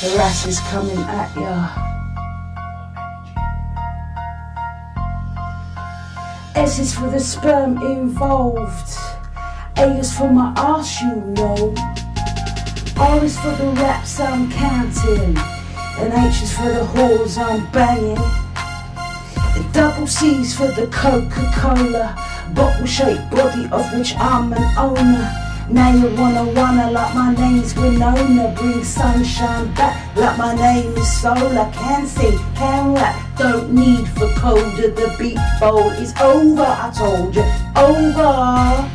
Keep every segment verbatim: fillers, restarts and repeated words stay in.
Harass is coming at ya. S is for the sperm involved. A is for my arse, you know. R is for the raps I'm counting, and H is for the whores I'm banging. The double C's for the Coca-Cola bottle shaped body of which I'm an owner. Now you wanna wanna like my name's Winona. Bring sunshine back like my name is Soul. I can sing, can rap, don't need for coda. The beat bowl is over, I told you, over.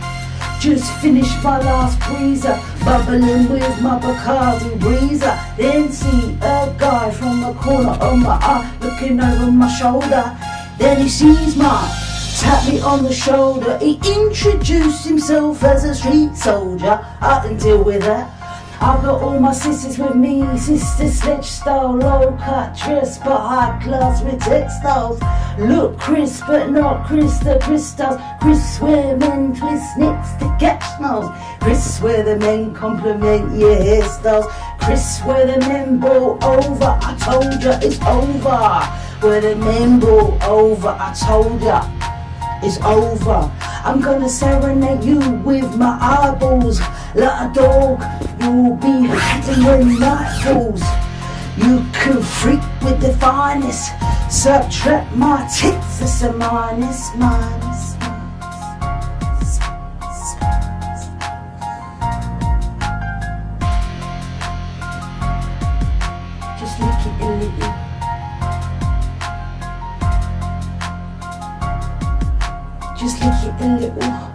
Just finished my last breezer, bubbling with my Bacardi breezer. Then see a guy from the corner of my eye looking over my shoulder. Then he sees my tap me on the shoulder. He introduced himself as a street soldier. I can deal with that. I got all my sisters with me. Sister sledge style, low cut dress, but high class with textiles. Look crisp, but not crisp. The crystals, crisp where men twist nicks to catch smiles. Crisp where the men compliment your hairstyles. Crisp where the men ball over. I told ya it's over. Where the men ball over. I told ya it's over. I'm gonna serenade you with my eyeballs. Like a dog, you'll be hiding when night falls. You can freak with the finest. Subtract my tits, it's a minus, minus, minus, minus, minus, minus. Just lick it a little. Just lick it a little.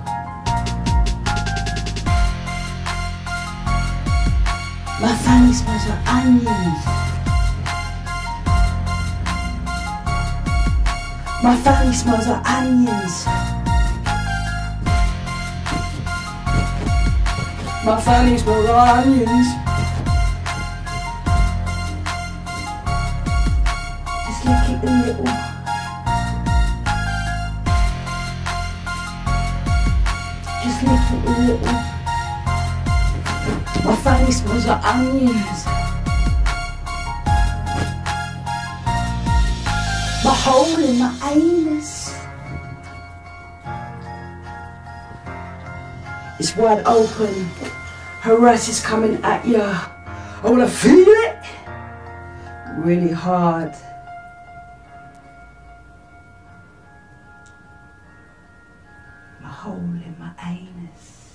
My family smells like onions. My family smells like onions. My family smells like onions. Just lick it a little. Just lick it a little. My family smells like onions. My hole in my anus is wide open. Harass is coming at ya. I wanna feel it really hard. My hole in my anus.